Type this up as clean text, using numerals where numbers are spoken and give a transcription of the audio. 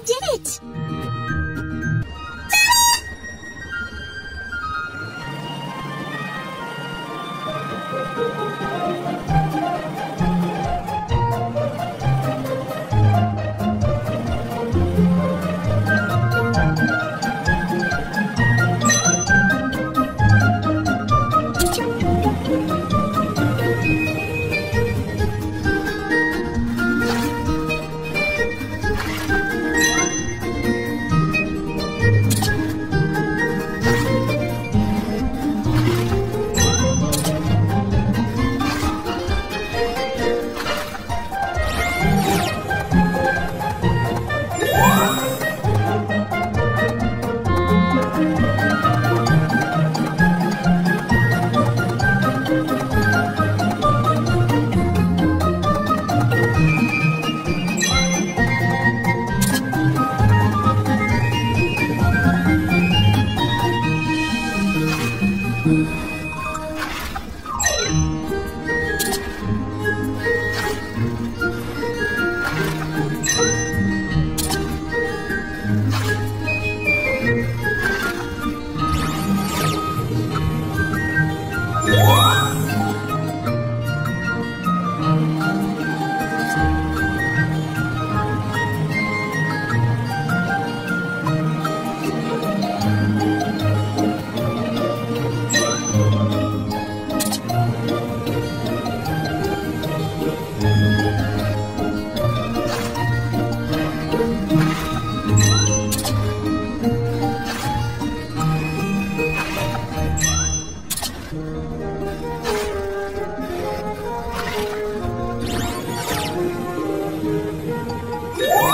You did it! Yeah.